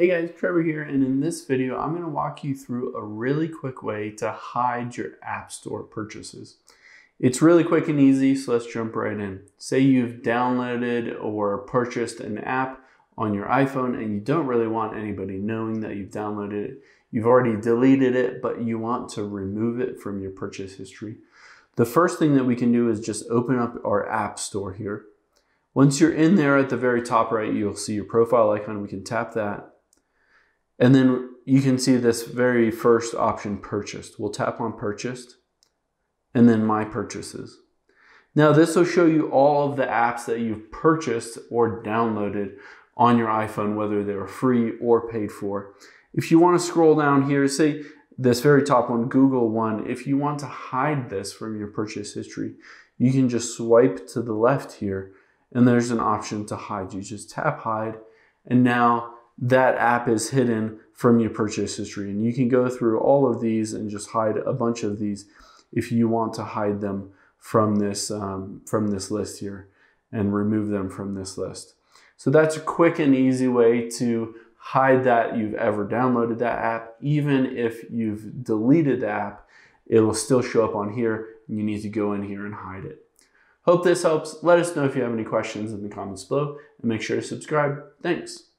Hey guys, Trevor here, and in this video, I'm going to walk you through a really quick way to hide your App Store purchases. It's really quick and easy, so let's jump right in. Say you've downloaded or purchased an app on your iPhone and you don't really want anybody knowing that you've downloaded it. You've already deleted it, but you want to remove it from your purchase history. The first thing that we can do is just open up our App Store here. Once you're in there, at the very top right, you'll see your profile icon. We can tap that. And then you can see this very first option, purchased. We'll tap on purchased and then my purchases. Now this will show you all of the apps that you've purchased or downloaded on your iPhone, whether they were free or paid for. If you want to scroll down here, say this very top one, Google one, if you want to hide this from your purchase history, you can just swipe to the left here and there's an option to hide. You just tap hide and now that app is hidden from your purchase history. And you can go through all of these and just hide a bunch of these if you want to hide them from this list here and remove them from this list. So that's a quick and easy way to hide that you've ever downloaded that app. Even if you've deleted the app, it will still show up on here and you need to go in here and hide it. Hope this helps. Let us know if you have any questions in the comments below and make sure to subscribe. Thanks.